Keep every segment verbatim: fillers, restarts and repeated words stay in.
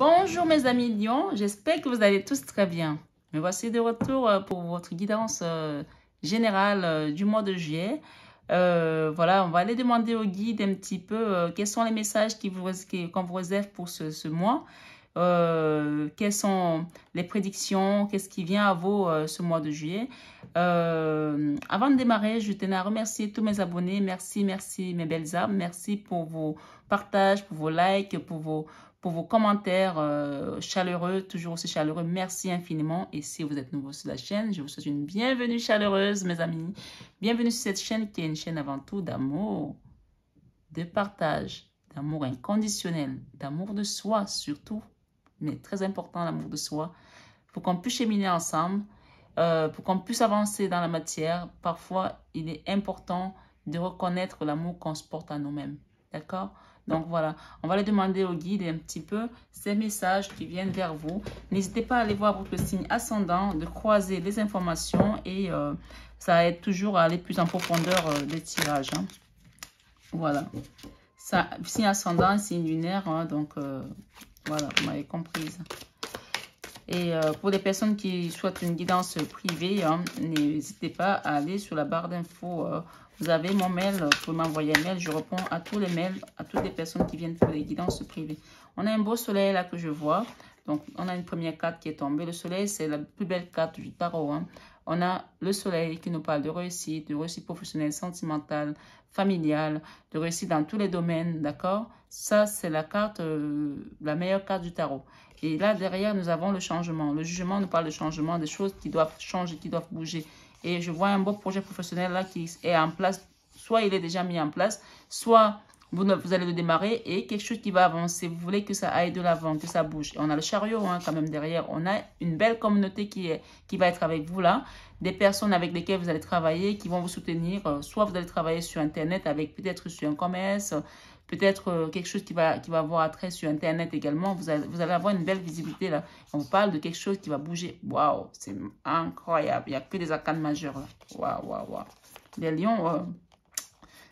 Bonjour mes amis Lion, j'espère que vous allez tous très bien. Me voici de retour pour votre guidance générale du mois de juillet. Euh, voilà, on va aller demander au guide un petit peu euh, quels sont les messages qu'on vous, qui, qu'on vous réserve pour ce, ce mois. Euh, quelles sont les prédictions, qu'est-ce qui vient à vous euh, ce mois de juillet. Euh, avant de démarrer, je tenais à remercier tous mes abonnés. Merci, merci mes belles âmes. Merci pour vos partages, pour vos likes, pour vos, pour vos commentaires euh, chaleureux, toujours aussi chaleureux. Merci infiniment. Et si vous êtes nouveau sur la chaîne, je vous souhaite une bienvenue chaleureuse, mes amis. Bienvenue sur cette chaîne qui est une chaîne avant tout d'amour, de partage, d'amour inconditionnel, d'amour de soi surtout. Mais très important, l'amour de soi, pour qu'on puisse cheminer ensemble, euh, pour qu'on puisse avancer dans la matière. Parfois, il est important de reconnaître l'amour qu'on se porte à nous-mêmes, d'accord? Donc voilà, on va aller demander au guide un petit peu ces messages qui viennent vers vous. N'hésitez pas à aller voir votre signe ascendant, de croiser les informations et euh, ça aide toujours à aller plus en profondeur euh, des tirages, hein. Voilà, ça, signe ascendant, signe lunaire, hein, donc... Euh, voilà, vous m'avez comprise. Et euh, pour les personnes qui souhaitent une guidance privée, hein, n'hésitez pas à aller sur la barre d'infos. Euh, vous avez mon mail, vous pouvez m'envoyer un mail. Je réponds à tous les mails, à toutes les personnes qui viennent pour les guidances privées. On a un beau soleil là que je vois. Donc, on a une première carte qui est tombée. Le soleil, c'est la plus belle carte du tarot, hein. On a le soleil qui nous parle de réussite, de réussite professionnelle, sentimentale, familiale, de réussite dans tous les domaines, d'accord? Ça, c'est la carte, euh, la meilleure carte du tarot. Et là, derrière, nous avons le changement. Le jugement nous parle de changement, des choses qui doivent changer, qui doivent bouger. Et je vois un beau projet professionnel là qui est en place. Soit il est déjà mis en place, soit vous, vous allez le démarrer et quelque chose qui va avancer. Vous voulez que ça aille de l'avant, que ça bouge. On a le chariot hein, quand même derrière. On a une belle communauté qui, est, qui va être avec vous là. Des personnes avec lesquelles vous allez travailler, qui vont vous soutenir. Soit vous allez travailler sur Internet avec peut-être sur un commerce, peut-être quelque chose qui va, qui va avoir attrait sur Internet également. Vous allez, vous allez avoir une belle visibilité là. On vous parle de quelque chose qui va bouger. Waouh, c'est incroyable. Il n'y a que des arcanes majeures là. Waouh, waouh, waouh. Les lions... Euh,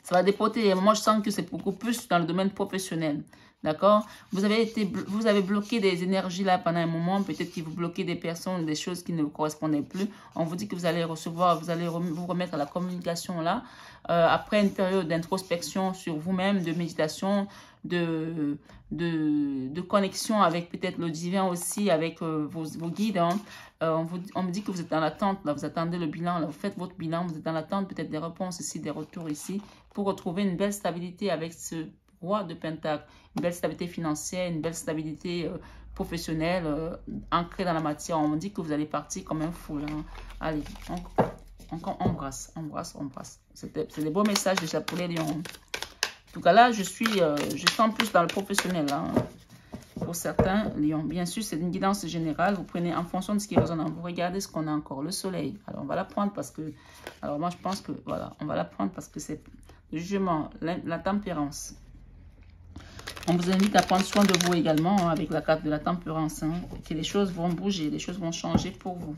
ça va dépoter. Moi, je sens que c'est beaucoup plus dans le domaine professionnel. D'accord? Vous avez été, vous avez bloqué des énergies là pendant un moment. Peut-être que vous bloquez des personnes, des choses qui ne vous correspondaient plus. On vous dit que vous allez recevoir, vous allez vous remettre à la communication là. Euh, après une période d'introspection sur vous-même, de méditation, de, de, de connexion avec peut-être le divin aussi, avec euh, vos, vos guides, hein. Euh, on, vous, on me dit que vous êtes dans l'attente, vous attendez le bilan, là, vous faites votre bilan, vous êtes dans l'attente peut-être des réponses ici, des retours ici, pour retrouver une belle stabilité avec ce roi de Pentacle, une belle stabilité financière, une belle stabilité euh, professionnelle, euh, ancrée dans la matière. On me dit que vous allez partir comme un fou, là, hein. Allez, on, on, on embrasse, on embrasse, on embrasse. C'est des beaux messages déjà pour les lions. En tout cas, là, je suis, euh, je sens plus dans le professionnel, hein. Pour certains lions. Bien sûr, c'est une guidance générale. Vous prenez en fonction de ce qui résonne. Vous regardez ce qu'on a encore. Le soleil. Alors, on va la prendre parce que... Alors, moi, je pense que... Voilà, on va la prendre parce que c'est le jugement, la, la tempérance. On vous invite à prendre soin de vous également, hein, avec la carte de la tempérance, hein, que les choses vont bouger, les choses vont changer pour vous.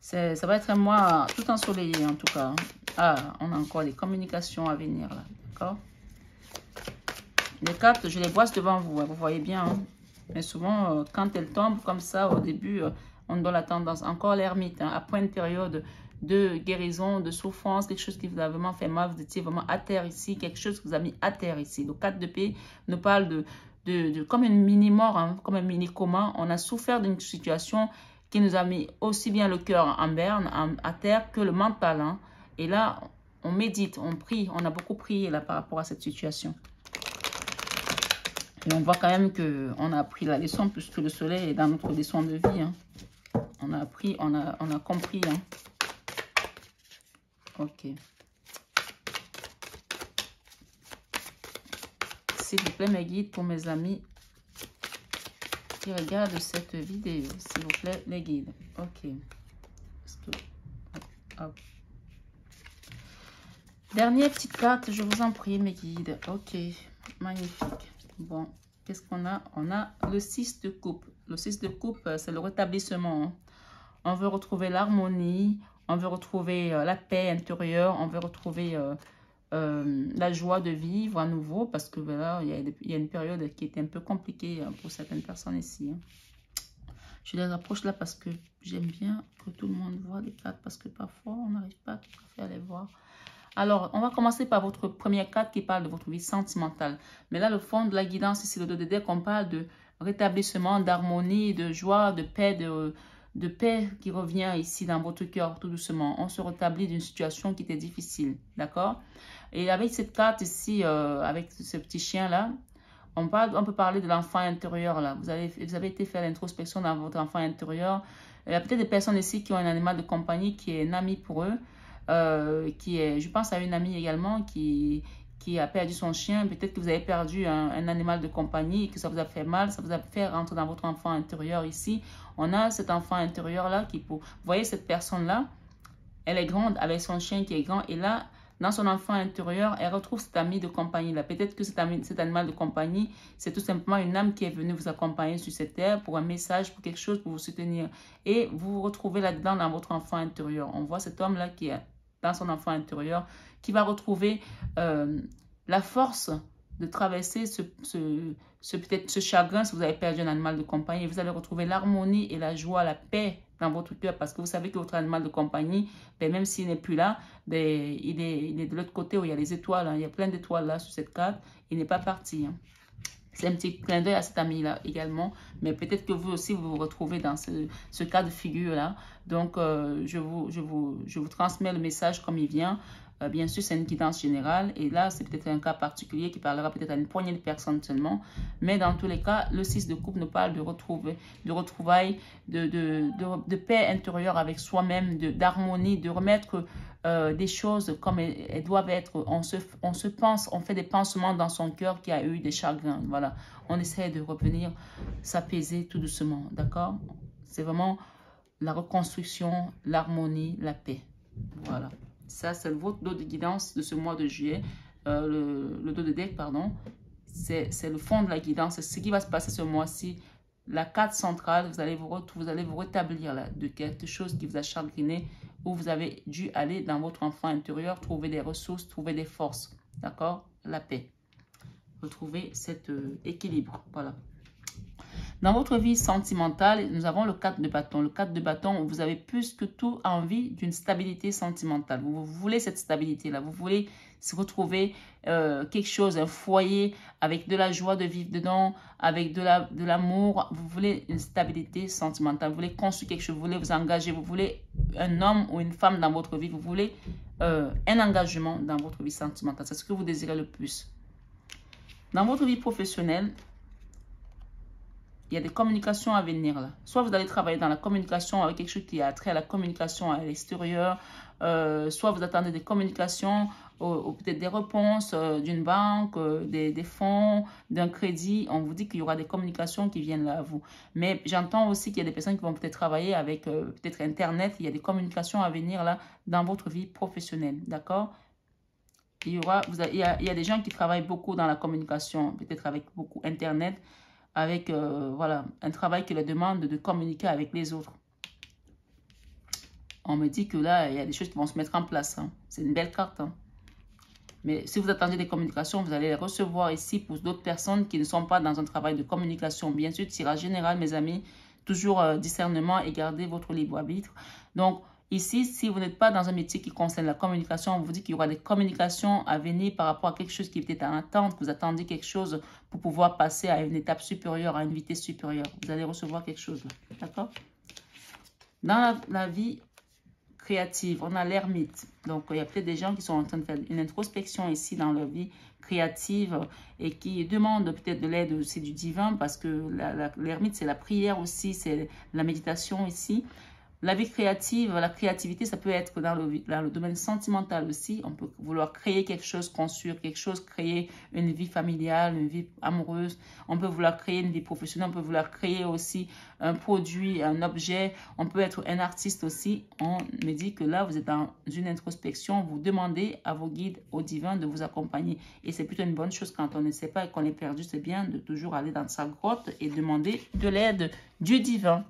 Ça va être un mois tout ensoleillé, en tout cas. Ah, on a encore des communications à venir, là. D'accord? Les cartes, je les vois devant vous, hein, vous voyez bien. Hein. Mais souvent, euh, quand elles tombent comme ça, au début, euh, on a la tendance. Encore l'ermite, hein, après une période de guérison, de souffrance, quelque chose qui vous a vraiment fait mal, vous étiez vraiment à terre ici, quelque chose qui vous a mis à terre ici. Le quatre de pique nous parle de, de, de comme une mini-mort, hein, comme un mini-coma. On a souffert d'une situation qui nous a mis aussi bien le cœur en berne, en, à terre, que le mental. Hein. Et là, on médite, on prie, on a beaucoup prié là par rapport à cette situation. Et on voit quand même qu'on a appris la leçon, puisque le soleil est dans notre leçon de vie, hein. On a appris, on a, on a compris, hein. Ok. S'il vous plaît, mes guides, pour mes amis qui regardent cette vidéo. S'il vous plaît, les guides. Ok. Hop. Dernière petite carte, je vous en prie, mes guides. Ok. Magnifique. Bon, qu'est-ce qu'on a? On a le six de coupe. Le six de coupe, c'est le rétablissement. On veut retrouver l'harmonie, on veut retrouver la paix intérieure, on veut retrouver euh, la joie de vivre à nouveau, parce que voilà, il y a, il y a une période qui était un peu compliquée pour certaines personnes ici. Hein. Je les rapproche là parce que j'aime bien que tout le monde voit les cartes, parce que parfois on n'arrive pas tout à fait à les voir. Alors, on va commencer par votre première carte qui parle de votre vie sentimentale. Mais là, le fond de la guidance, ici, le dos de deck, on parle de rétablissement, d'harmonie, de joie, de paix, de, de paix qui revient ici dans votre cœur, tout doucement. On se rétablit d'une situation qui était difficile, d'accord? Et avec cette carte ici, euh, avec ce petit chien-là, on, on peut parler de l'enfant intérieur, là. Vous avez, vous avez été faire l'introspection dans votre enfant intérieur. Il y a peut-être des personnes ici qui ont un animal de compagnie qui est un ami pour eux. Euh, qui est, je pense à une amie également qui, qui a perdu son chien. Peut-être que vous avez perdu un, un animal de compagnie et que ça vous a fait mal, ça vous a fait rentrer dans votre enfant intérieur ici. On a cet enfant intérieur-là qui, pour, vous voyez cette personne-là, elle est grande avec son chien qui est grand. Et là, dans son enfant intérieur, elle retrouve cet ami de compagnie-là. Peut-être que cet, ami, cet animal de compagnie, c'est tout simplement une âme qui est venue vous accompagner sur cette terre pour un message, pour quelque chose, pour vous soutenir. Et vous vous retrouvez là-dedans dans votre enfant intérieur. On voit cet homme-là qui est dans son enfant intérieur, qui va retrouver euh, la force de traverser ce, ce, ce, peut-être ce chagrin si vous avez perdu un animal de compagnie. Vous allez retrouver l'harmonie et la joie, la paix dans votre cœur, parce que vous savez que votre animal de compagnie, ben, même s'il n'est plus là, ben, il, est, il est de l'autre côté où il y a les étoiles. Hein. Il y a plein d'étoiles là sur cette carte. Il n'est pas parti. Hein. C'est un petit clin d'œil à cet ami-là également. Mais peut-être que vous aussi, vous vous retrouvez dans ce, ce cas de figure-là. Donc, euh, je, vous, je, vous, je vous transmets le message comme il vient. Euh, bien sûr, c'est une guidance générale. Et là, c'est peut-être un cas particulier qui parlera peut-être à une poignée de personnes seulement. Mais dans tous les cas, le six de coupe nous parle de, retrouver, de retrouvailles, de, de, de, de paix intérieure avec soi-même, d'harmonie, de, de remettre... Euh, des choses comme elles, elles doivent être, on se, on se pense, on fait des pansements dans son cœur qui a eu des chagrins, voilà. On essaie de revenir s'apaiser tout doucement, d'accord? C'est vraiment la reconstruction, l'harmonie, la paix, voilà. Ça, c'est votre dos de guidance de ce mois de juillet, euh, le, le dos de deck, pardon. C'est le fond de la guidance, c'est ce qui va se passer ce mois-ci. La carte centrale, vous allez vous, vous allez vous rétablir là, de quelque chose qui vous a chagriné, où vous avez dû aller dans votre enfant intérieur, trouver des ressources, trouver des forces, d'accord? La paix. Retrouver cet euh, équilibre, voilà. Dans votre vie sentimentale, nous avons le quatre de bâton. Le quatre de bâton, vous avez plus que tout envie d'une stabilité sentimentale. Vous, vous voulez cette stabilité-là, vous voulez se retrouver euh, quelque chose, un foyer avec de la joie de vivre dedans, avec de la, de l'amour. Vous voulez une stabilité sentimentale, vous voulez construire quelque chose, vous voulez vous engager, vous voulez un homme ou une femme dans votre vie, vous voulez euh, un engagement dans votre vie sentimentale. C'est ce que vous désirez le plus. Dans votre vie professionnelle, il y a des communications à venir là. Soit vous allez travailler dans la communication avec quelque chose qui a trait à la communication à l'extérieur, euh, soit vous attendez des communications ou, ou peut-être des réponses euh, d'une banque, euh, des, des fonds, d'un crédit. On vous dit qu'il y aura des communications qui viennent là à vous. Mais j'entends aussi qu'il y a des personnes qui vont peut-être travailler avec euh, peut-être Internet. Il y a des communications à venir là dans votre vie professionnelle, d'accord? Il y aura, vous avez, il y a, il y a des gens qui travaillent beaucoup dans la communication, peut-être avec beaucoup Internet, avec euh, voilà, un travail qui leur demande de communiquer avec les autres. On me dit que là, il y a des choses qui vont se mettre en place. Hein. C'est une belle carte. Hein. Mais si vous attendez des communications, vous allez les recevoir ici pour d'autres personnes qui ne sont pas dans un travail de communication. Bien sûr, tirage général, mes amis, toujours euh, discernement et gardez votre libre arbitre. Donc, ici, si vous n'êtes pas dans un métier qui concerne la communication, on vous dit qu'il y aura des communications à venir par rapport à quelque chose qui était en attente, que vous attendez quelque chose pour pouvoir passer à une étape supérieure, à une vitesse supérieure. Vous allez recevoir quelque chose là, d'accord? Dans la, la vie créative, on a l'ermite. Donc, il y a peut-être des gens qui sont en train de faire une introspection ici dans leur vie créative et qui demandent peut-être de l'aide aussi du divin parce que l'ermite, c'est la prière aussi, c'est la méditation ici. La vie créative, la créativité, ça peut être dans le, dans le domaine sentimental aussi. On peut vouloir créer quelque chose, construire quelque chose, créer une vie familiale, une vie amoureuse. On peut vouloir créer une vie professionnelle, on peut vouloir créer aussi un produit, un objet. On peut être un artiste aussi. On me dit que là, vous êtes dans une introspection. Vous demandez à vos guides, au divin, de vous accompagner. Et c'est plutôt une bonne chose quand on ne sait pas et qu'on est perdu. C'est bien de toujours aller dans sa grotte et demander de l'aide du divin.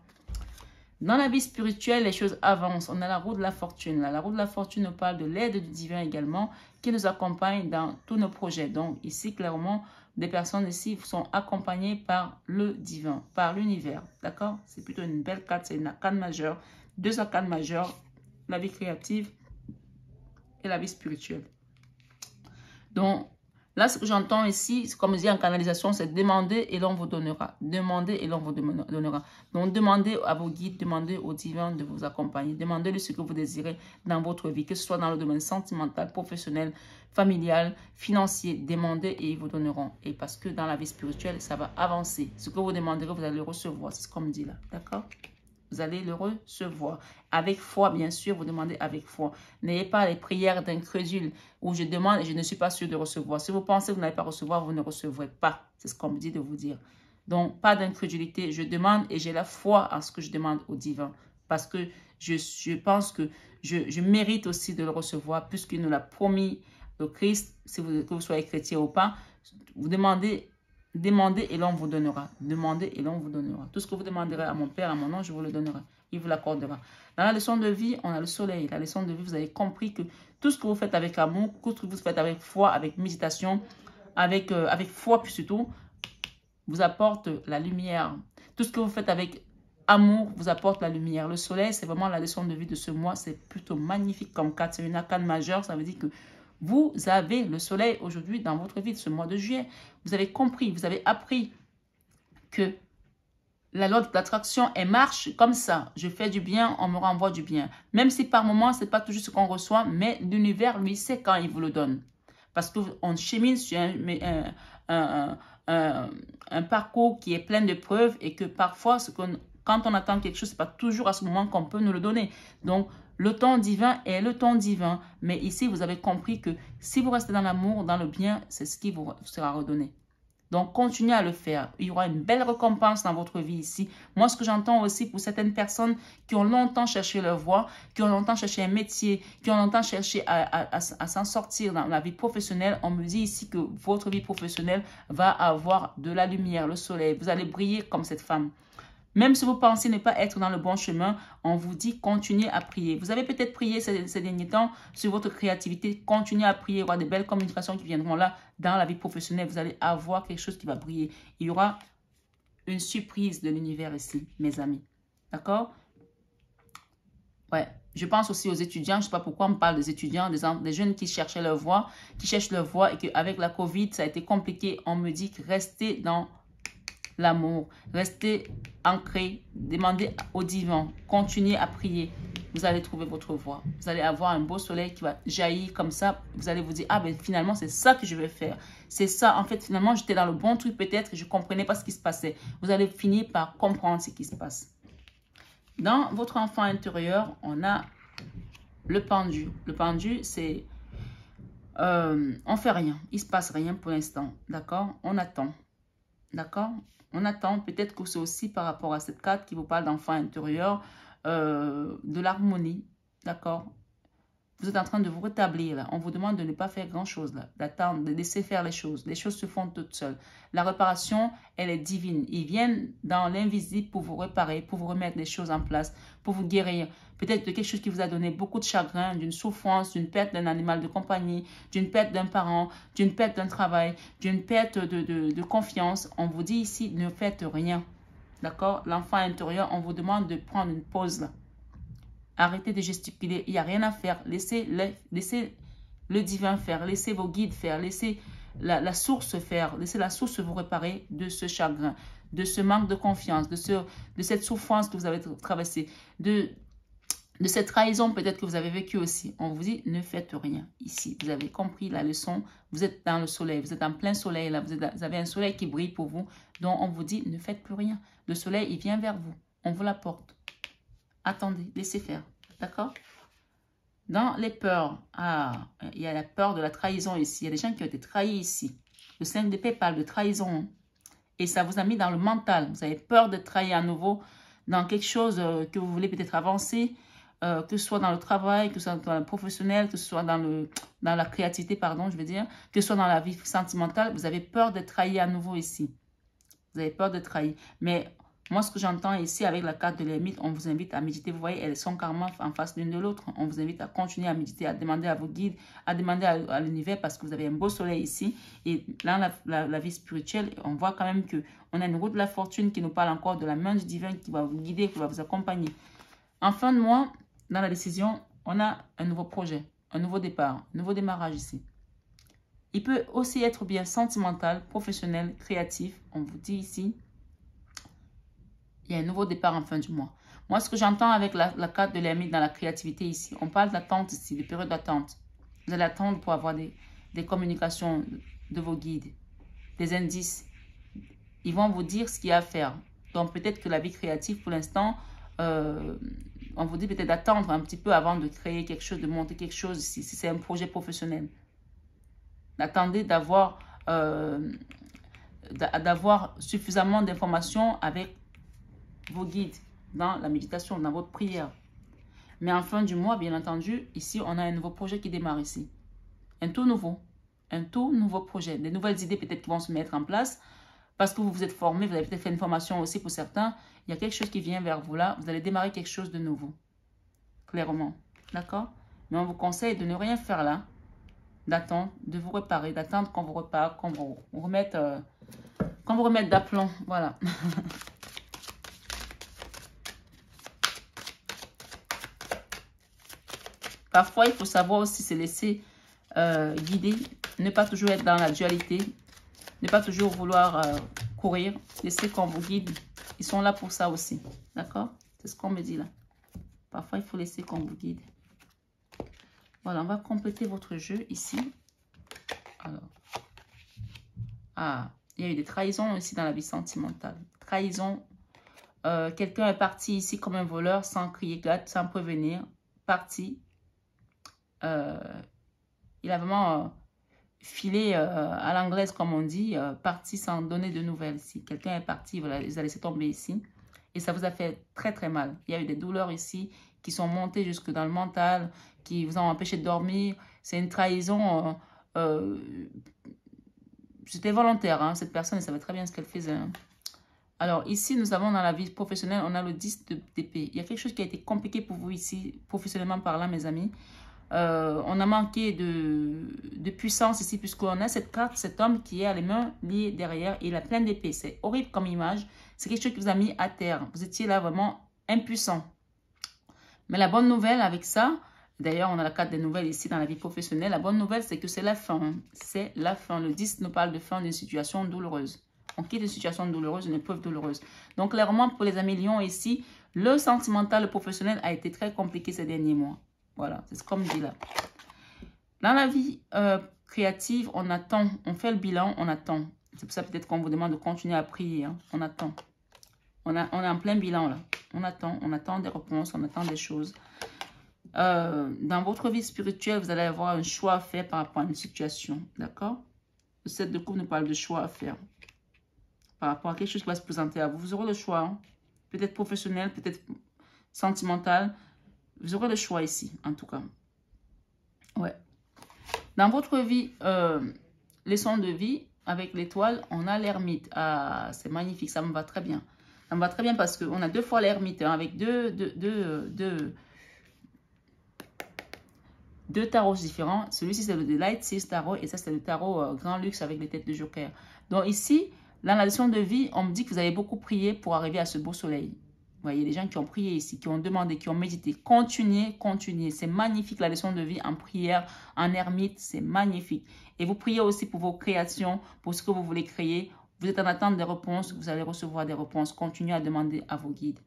Dans la vie spirituelle, les choses avancent. On a la roue de la fortune. La roue de la fortune nous parle de l'aide du divin également qui nous accompagne dans tous nos projets. Donc ici, clairement, des personnes ici sont accompagnées par le divin, par l'univers. D'accord? C'est plutôt une belle carte. C'est une carte majeure. Deux cartes majeures, la vie créative et la vie spirituelle. Donc, là, ce que j'entends ici, comme je dis en canalisation, c'est demander et l'on vous donnera. Demandez et l'on vous donnera. Donc, demandez à vos guides, demandez au divin de vous accompagner. Demandez-lui ce que vous désirez dans votre vie, que ce soit dans le domaine sentimental, professionnel, familial, financier. Demandez et ils vous donneront. Et parce que dans la vie spirituelle, ça va avancer. Ce que vous demanderez, vous allez le recevoir. C'est ce qu'on me dit là. D'accord? Vous allez le recevoir. Avec foi, bien sûr, vous demandez avec foi. N'ayez pas les prières d'incrédule où je demande et je ne suis pas sûr de recevoir. Si vous pensez que vous n'allez pas recevoir, vous ne recevrez pas. C'est ce qu'on me dit de vous dire. Donc, pas d'incrédulité. Je demande et j'ai la foi en ce que je demande au divin. Parce que je, je pense que je, je mérite aussi de le recevoir puisqu'il nous l'a promis au Christ. Si vous, que vous soyez chrétien ou pas, vous demandez. Demandez et l'on vous donnera. Demandez et l'on vous donnera. Tout ce que vous demanderez à mon Père, à mon nom, je vous le donnerai. Il vous l'accordera. Dans la leçon de vie, on a le soleil. La leçon de vie, vous avez compris que tout ce que vous faites avec amour, tout ce que vous faites avec foi, avec méditation, avec, euh, avec foi, puis surtout, vous apporte la lumière. Tout ce que vous faites avec amour vous apporte la lumière. Le soleil, c'est vraiment la leçon de vie de ce mois. C'est plutôt magnifique comme carte. C'est une arcane majeure. Ça veut dire que vous avez le soleil aujourd'hui dans votre vie de ce mois de juillet. Vous avez compris, vous avez appris que la loi de l'attraction, elle marche comme ça. Je fais du bien, on me renvoie du bien. Même si par moment, ce n'est pas toujours ce qu'on reçoit, mais l'univers, lui, sait quand il vous le donne. Parce qu'on chemine sur un, un, un, un, un parcours qui est plein de preuves et que parfois, ce qu'on, quand on attend quelque chose, ce n'est pas toujours à ce moment qu'on peut nous le donner. Donc, le temps divin est le temps divin. Mais ici, vous avez compris que si vous restez dans l'amour, dans le bien, c'est ce qui vous sera redonné. Donc, continuez à le faire. Il y aura une belle récompense dans votre vie ici. Moi, ce que j'entends aussi pour certaines personnes qui ont longtemps cherché leur voie, qui ont longtemps cherché un métier, qui ont longtemps cherché à, à, à, à s'en sortir dans la vie professionnelle, on me dit ici que votre vie professionnelle va avoir de la lumière, le soleil. Vous allez briller comme cette femme. Même si vous pensez ne pas être dans le bon chemin, on vous dit continuez à prier. Vous avez peut-être prié ces, ces derniers temps sur votre créativité. Continuez à prier. Il y aura des belles communications qui viendront là dans la vie professionnelle. Vous allez avoir quelque chose qui va briller. Il y aura une surprise de l'univers ici, mes amis. D'accord? Ouais. Je pense aussi aux étudiants. Je ne sais pas pourquoi on parle des étudiants, des, des jeunes qui cherchaient leur voie, qui cherchent leur voie et qu'avec la COVID, ça a été compliqué. On me dit que restez dans l'amour, restez ancré, demandez au divin, continuez à prier, vous allez trouver votre voie. Vous allez avoir un beau soleil qui va jaillir comme ça, vous allez vous dire, ah ben finalement c'est ça que je vais faire, c'est ça, en fait finalement j'étais dans le bon truc peut-être, je ne comprenais pas ce qui se passait. Vous allez finir par comprendre ce qui se passe. Dans votre enfant intérieur, on a le pendu. Le pendu, c'est, euh, on ne fait rien, il ne se passe rien pour l'instant, d'accord, on attend. D'accord? On attend. Peut-être que c'est aussi par rapport à cette carte qui vous parle d'enfant intérieur, euh, de l'harmonie. D'accord? Vous êtes en train de vous rétablir là. On vous demande de ne pas faire grand-chose là. D'attendre, de laisser faire les choses. Les choses se font toutes seules. La réparation, elle est divine. Ils viennent dans l'invisible pour vous réparer, pour vous remettre les choses en place, pour vous guérir. Peut-être de quelque chose qui vous a donné beaucoup de chagrin, d'une souffrance, d'une perte d'un animal de compagnie, d'une perte d'un parent, d'une perte d'un travail, d'une perte de, de, de confiance. On vous dit ici, ne faites rien. D'accord? L'enfant intérieur, on vous demande de prendre une pause là. Arrêtez de gesticuler, il n'y a rien à faire. Laissez le, laissez le divin faire, laissez vos guides faire, laissez la, la source faire, laissez la source vous réparer de ce chagrin, de ce manque de confiance, de, ce, de cette souffrance que vous avez traversée, de, de cette trahison peut-être que vous avez vécue aussi. On vous dit, ne faites rien ici. Vous avez compris la leçon, vous êtes dans le soleil, vous êtes en plein soleil, là. Vous, êtes, vous avez un soleil qui brille pour vous. Donc, on vous dit, ne faites plus rien. Le soleil, il vient vers vous, on vous l'apporte. Attendez, laissez faire, d'accord? Dans les peurs, ah, il y a la peur de la trahison ici. Il y a des gens qui ont été trahis ici. Le cinq de paix parle de trahison. Et ça vous a mis dans le mental. Vous avez peur de trahir à nouveau dans quelque chose que vous voulez peut-être avancer, euh, que ce soit dans le travail, que ce soit dans le professionnel, que ce soit dans, le, dans la créativité, pardon, je veux dire, que ce soit dans la vie sentimentale. Vous avez peur de trahir à nouveau ici. Vous avez peur de trahir. Mais Moi, ce que j'entends ici avec la carte de l'ermite, on vous invite à méditer. Vous voyez, elles sont carrément en face l'une de l'autre. On vous invite à continuer à méditer, à demander à vos guides, à demander à, à l'univers, parce que vous avez un beau soleil ici. Et là, la, la, la vie spirituelle, on voit quand même qu'on a une roue de la fortune qui nous parle encore de la main du divin qui va vous guider, qui va vous accompagner. En fin de mois, dans la décision, on a un nouveau projet, un nouveau départ, un nouveau démarrage ici. Il peut aussi être bien sentimental, professionnel, créatif. On vous dit ici, il y a un nouveau départ en fin du mois. Moi, ce que j'entends avec la, la carte de l'ermite dans la créativité ici, on parle d'attente ici, de période d'attente. Vous allez attendre pour avoir des, des communications de vos guides, des indices. Ils vont vous dire ce qu'il y a à faire. Donc, peut-être que la vie créative, pour l'instant, euh, on vous dit peut-être d'attendre un petit peu avant de créer quelque chose, de monter quelque chose ici, si c'est un projet professionnel. Attendez d'avoir euh, d'avoir suffisamment d'informations avec vos guides dans la méditation, dans votre prière. Mais en fin du mois, bien entendu, ici, on a un nouveau projet qui démarre ici. Un tout nouveau. Un tout nouveau projet. Des nouvelles idées peut-être qui vont se mettre en place parce que vous vous êtes formé, vous avez peut-être fait une formation aussi pour certains. Il y a quelque chose qui vient vers vous là. Vous allez démarrer quelque chose de nouveau. Clairement. D'accord? Mais on vous conseille de ne rien faire là. D'attendre, de vous réparer, d'attendre qu'on vous repare, qu'on vous remette, euh, qu'on vous remette d'aplomb. Voilà. Parfois, il faut savoir aussi se laisser euh, guider, ne pas toujours être dans la dualité, ne pas toujours vouloir euh, courir, laisser qu'on vous guide. Ils sont là pour ça aussi. D'accord? C'est ce qu'on me dit là. Parfois, il faut laisser qu'on vous guide. Voilà, on va compléter votre jeu ici. Alors, ah, il y a eu des trahisons aussi dans la vie sentimentale. Trahison. Euh, Quelqu'un est parti ici comme un voleur sans crier gâte, sans prévenir. Parti. Euh, il a vraiment euh, filé euh, à l'anglaise, comme on dit. Euh, parti sans donner de nouvelles ici. Quelqu'un est parti, voilà, il a laissé tomber ici. Et ça vous a fait très très mal. Il y a eu des douleurs ici qui sont montées jusque dans le mental, qui vous ont empêché de dormir. C'est une trahison. Euh, euh, C'était volontaire, hein, cette personne, elle savait très bien ce qu'elle faisait. Hein. Alors ici, nous avons dans la vie professionnelle, on a le dix d'épée. Il y a quelque chose qui a été compliqué pour vous ici, professionnellement parlant, mes amis. Euh, on a manqué de, de puissance ici, puisqu'on a cette carte, cet homme qui a les mains liées derrière et il a plein d'épées. C'est horrible comme image. C'est quelque chose qui vous a mis à terre. Vous étiez là vraiment impuissant. Mais la bonne nouvelle avec ça, d'ailleurs, on a la carte des nouvelles ici dans la vie professionnelle. La bonne nouvelle, c'est que c'est la fin. C'est la fin. Le dix nous parle de fin d'une situation douloureuse. On quitte une situation douloureuse, une épreuve douloureuse. Donc, clairement, pour les amis Lions ici, le sentimental, le professionnel a été très compliqué ces derniers mois. Voilà, c'est ce qu'on me dit là. Dans la vie euh, créative, on attend. On fait le bilan, on attend. C'est pour ça peut-être qu'on vous demande de continuer à prier. Hein. On attend. On, a, on est en plein bilan là. On attend. On attend des réponses, on attend des choses. Euh, dans votre vie spirituelle, vous allez avoir un choix à faire par rapport à une situation. D'accord? Le sept de coupe nous parle de choix à faire. Par rapport à quelque chose qui va se présenter à vous. Vous aurez le choix. Hein. Peut-être professionnel, peut-être sentimental. Vous aurez le choix ici, en tout cas. Ouais. Dans votre vie, euh, leçon de vie, avec l'étoile, on a l'ermite. Ah, c'est magnifique, ça me va très bien. Ça me va très bien parce qu'on a deux fois l'ermite, hein, avec deux, deux, deux, deux, deux tarots différents. Celui-ci, c'est le Light Six Tarot et ça, c'est le tarot euh, Grand Luxe avec les têtes de joker. Donc ici, dans la leçon de vie, on me dit que vous avez beaucoup prié pour arriver à ce beau soleil. Vous voyez, les gens qui ont prié ici, qui ont demandé, qui ont médité. Continuez, continuez. C'est magnifique la leçon de vie en prière, en ermite. C'est magnifique. Et vous priez aussi pour vos créations, pour ce que vous voulez créer. Vous êtes en attente des réponses. Vous allez recevoir des réponses. Continuez à demander à vos guides.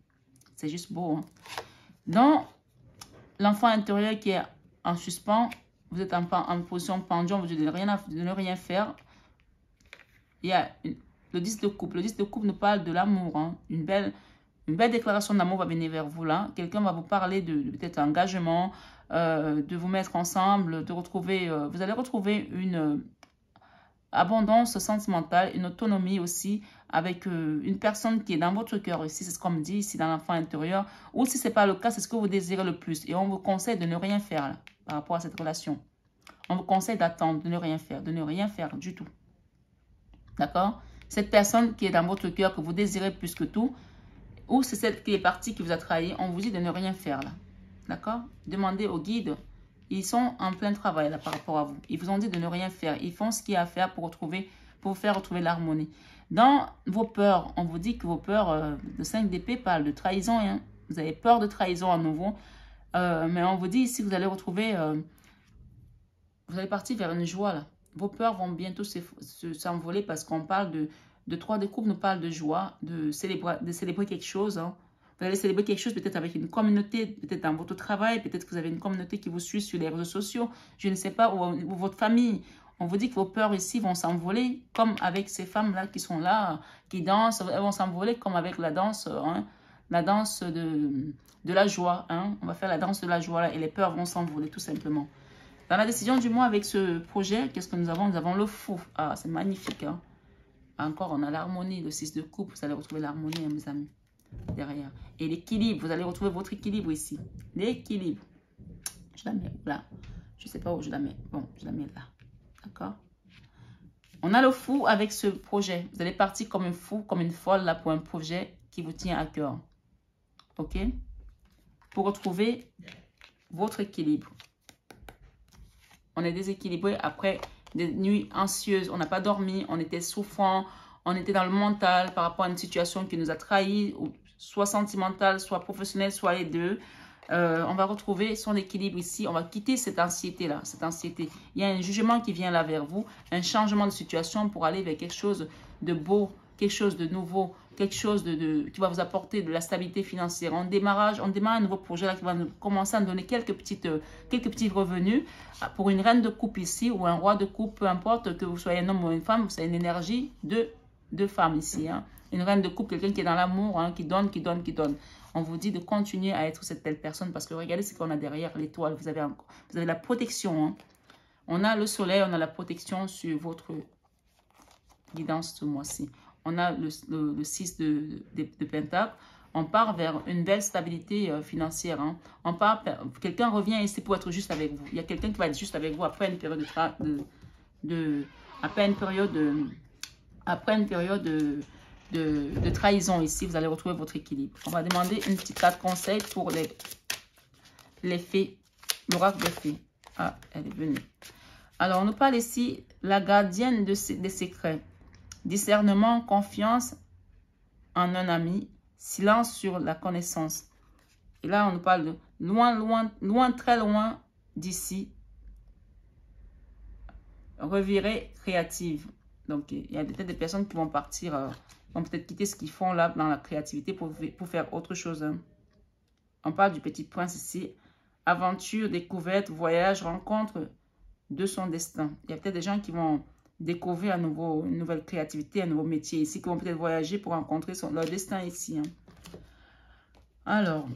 C'est juste beau. Hein? Dans l'enfant intérieur qui est en suspens, vous êtes en, en position pendue. Vous devez rien, de ne rien faire. Il y a une, le dix de coupe. Le dix de coupe nous parle de l'amour. Hein? Une belle... Une belle déclaration d'amour va venir vers vous là. Quelqu'un va vous parler de, de peut-être engagement, euh, de vous mettre ensemble, de retrouver. Euh, vous allez retrouver une euh, abondance sentimentale, une autonomie aussi avec euh, une personne qui est dans votre cœur ici. C'est ce qu'on me dit ici dans l'enfant intérieur. Ou si ce n'est pas le cas, c'est ce que vous désirez le plus. Et on vous conseille de ne rien faire là, par rapport à cette relation. On vous conseille d'attendre, de ne rien faire, de ne rien faire du tout. D'accord? Cette personne qui est dans votre cœur, que vous désirez plus que tout. ou c'est celle qui est partie qui vous a trahi, on vous dit de ne rien faire là. D'accord? Demandez aux guides. Ils sont en plein travail là par rapport à vous. Ils vous ont dit de ne rien faire. Ils font ce qu'il y a à faire pour retrouver, pour faire retrouver l'harmonie. Dans vos peurs, on vous dit que vos peurs euh, de cinq d'épée parlent de trahison. Hein. Vous avez peur de trahison à nouveau. Euh, mais on vous dit ici que vous allez retrouver... Euh, vous allez partir vers une joie là. Vos peurs vont bientôt s'envoler parce qu'on parle de... de trois des couples nous parle de joie, de célébrer, de célébrer quelque chose. Hein. Vous allez célébrer quelque chose peut-être avec une communauté, peut-être dans votre travail, peut-être que vous avez une communauté qui vous suit sur les réseaux sociaux, je ne sais pas, ou, ou votre famille. On vous dit que vos peurs ici vont s'envoler, comme avec ces femmes-là qui sont là, qui dansent, elles vont s'envoler comme avec la danse, hein, la danse de, de la joie. Hein. On va faire la danse de la joie là, et les peurs vont s'envoler tout simplement. Dans la décision du mois avec ce projet, qu'est-ce que nous avons? Nous avons le fou. Ah, c'est magnifique. Hein. Encore, on a l'harmonie, le six de coupe. Vous allez retrouver l'harmonie, hein, mes amis, derrière. Et l'équilibre, vous allez retrouver votre équilibre ici. L'équilibre. Je la mets là. Je ne sais pas où je la mets. Bon, je la mets là. D'accord? On a le fou avec ce projet. Vous allez partir comme un fou, comme une folle là pour un projet qui vous tient à cœur. OK? Pour retrouver votre équilibre. On est déséquilibré après... des nuits anxieuses, on n'a pas dormi, on était souffrant, on était dans le mental par rapport à une situation qui nous a trahis, soit sentimentale, soit professionnelle, soit les deux. Euh, on va retrouver son équilibre ici, on va quitter cette anxiété-là, cette anxiété. Il y a un jugement qui vient là vers vous, un changement de situation pour aller vers quelque chose de beau, quelque chose de nouveau, quelque chose de, de, qui va vous apporter de la stabilité financière. On, démarrage, on démarre un nouveau projet là qui va nous commencer à nous donner quelques, petites, quelques petits revenus pour une reine de coupe ici ou un roi de coupe, peu importe que vous soyez un homme ou une femme, c'est une énergie de, de femme ici. Hein. Une reine de coupe, quelqu'un qui est dans l'amour, hein, qui donne, qui donne, qui donne. On vous dit de continuer à être cette telle personne parce que regardez ce qu'on a derrière l'étoile. Vous avez, vous avez la protection. Hein. On a le soleil, on a la protection sur votre guidance ce mois-ci. On a le, le, le six de Pentacle. On part vers une belle stabilité euh, financière. Hein. On part, quelqu'un revient ici pour être juste avec vous. Il y a quelqu'un qui va être juste avec vous après une période de, tra de, de après une période de, après une période de, de, de trahison ici. Vous allez retrouver votre équilibre. On va demander une petite carte conseil pour les les fées, l'oracle des fées. Ah, elle est venue. Alors on nous parle ici la gardienne de, des secrets. Discernement, confiance en un ami, silence sur la connaissance. Et là, on nous parle de loin, loin, loin, très loin d'ici. Revirée créative. Donc, il y a peut-être des personnes qui vont partir, euh, vont peut-être quitter ce qu'ils font là dans la créativité pour, pour faire autre chose. Hein. On parle du petit prince ici. Aventure, découverte, voyage, rencontre de son destin. Il y a peut-être des gens qui vont... découvrir un nouveau, une nouvelle créativité, un nouveau métier ici, qui vont peut-être voyager pour rencontrer son, leur destin ici. Hein. Alors,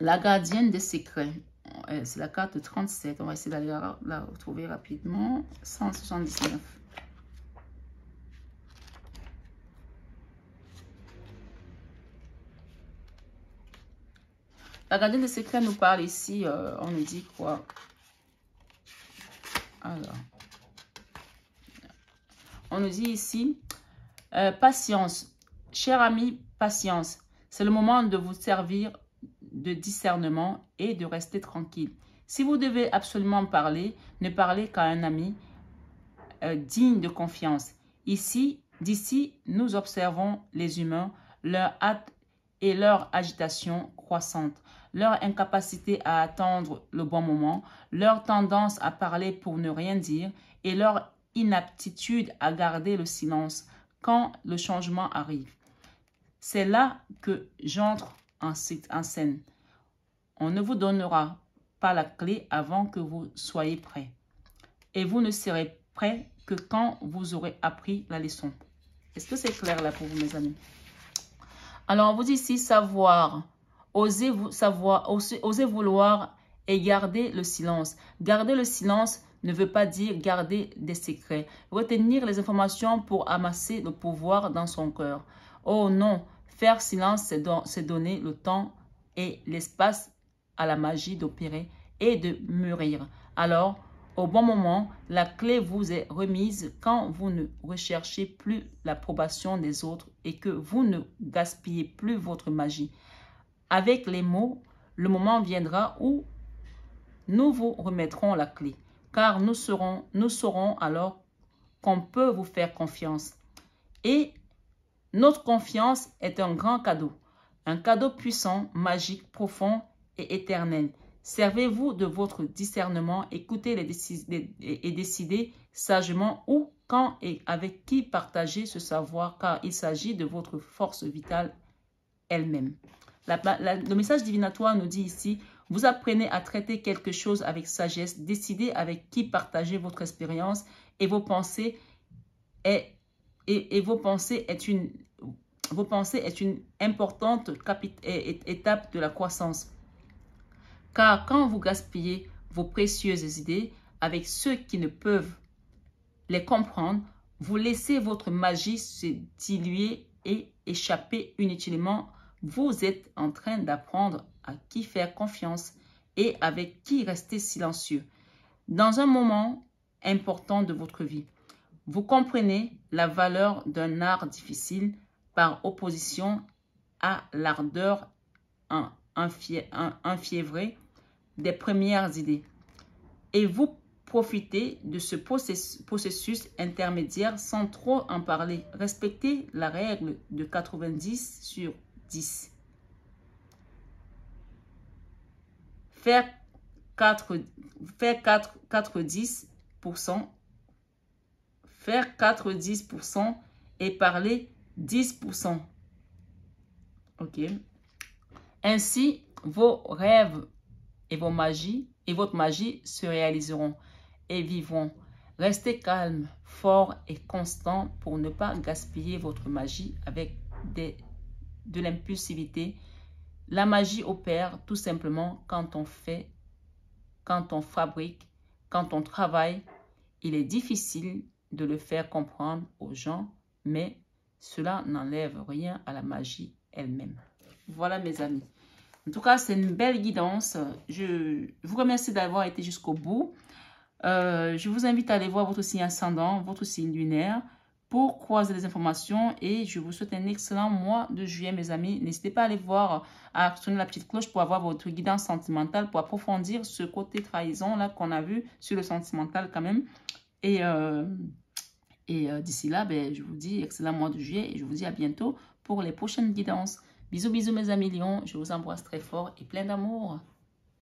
la gardienne des secrets, c'est la carte trente-sept. On va essayer d'aller la, la retrouver rapidement. cent soixante-dix-neuf. La gardienne des secrets nous parle ici, euh, on nous dit quoi? Alors... on nous dit ici, euh, patience, cher ami, patience. C'est le moment de vous servir de discernement et de rester tranquille. Si vous devez absolument parler, ne parlez qu'à un ami euh, digne de confiance. Ici, d'ici, nous observons les humains, leur hâte et leur agitation croissante, leur incapacité à attendre le bon moment, leur tendance à parler pour ne rien dire et leur inaptitude à garder le silence quand le changement arrive. C'est là que j'entre en, en scène. On ne vous donnera pas la clé avant que vous soyez prêt. Et vous ne serez prêt que quand vous aurez appris la leçon. Est-ce que c'est clair là pour vous, mes amis? Alors, on vous dit ici savoir, oser, vous, savoir, oser, oser vouloir et garder le silence. Garder le silence ne veut pas dire garder des secrets. Retenir les informations pour amasser le pouvoir dans son cœur. Oh non, faire silence, c'est don, c'est donner le temps et l'espace à la magie d'opérer et de mûrir. Alors, au bon moment, la clé vous est remise quand vous ne recherchez plus l'approbation des autres et que vous ne gaspillez plus votre magie. Avec les mots, le moment viendra où nous vous remettrons la clé, car nous serons, nous saurons alors qu'on peut vous faire confiance. Et notre confiance est un grand cadeau, un cadeau puissant, magique, profond et éternel. Servez-vous de votre discernement, écoutez les décider et décidez sagement où, quand et avec qui partager ce savoir, car il s'agit de votre force vitale elle-même. Le message divinatoire nous dit ici, vous apprenez à traiter quelque chose avec sagesse, décidez avec qui partager votre expérience et vos pensées est, et, et vos pensées est une, vos pensées est une importante étape de la croissance. Car quand vous gaspillez vos précieuses idées avec ceux qui ne peuvent les comprendre, vous laissez votre magie se diluer et échapper inutilement. Vous êtes en train d'apprendre à qui faire confiance et avec qui rester silencieux. Dans un moment important de votre vie, vous comprenez la valeur d'un art difficile par opposition à l'ardeur infiévrée des premières idées. Et vous profitez de ce processus intermédiaire sans trop en parler. Respectez la règle de quatre-vingt-dix sur dix. Faire quatre-vingt-dix pour cent, faire quatre-vingt-dix pour cent et parler dix pour cent. Ok. Ainsi, vos rêves et vos magies et votre magie se réaliseront et vivront. Restez calme, fort et constant pour ne pas gaspiller votre magie avec des, de l'impulsivité. La magie opère tout simplement quand on fait, quand on fabrique, quand on travaille. Il est difficile de le faire comprendre aux gens, mais cela n'enlève rien à la magie elle-même. Voilà mes amis. En tout cas, c'est une belle guidance. Je vous remercie d'avoir été jusqu'au bout. Euh, je vous invite à aller voir votre signe ascendant, votre signe lunaire, pour croiser les informations, et je vous souhaite un excellent mois de juillet mes amis. N'hésitez pas à aller voir, à actionner la petite cloche pour avoir votre guidance sentimentale, pour approfondir ce côté trahison là qu'on a vu sur le sentimental quand même. Et, euh, et euh, d'ici là, ben, je vous dis excellent mois de juillet et je vous dis à bientôt pour les prochaines guidances. Bisous bisous mes amis lions, je vous embrasse très fort et plein d'amour.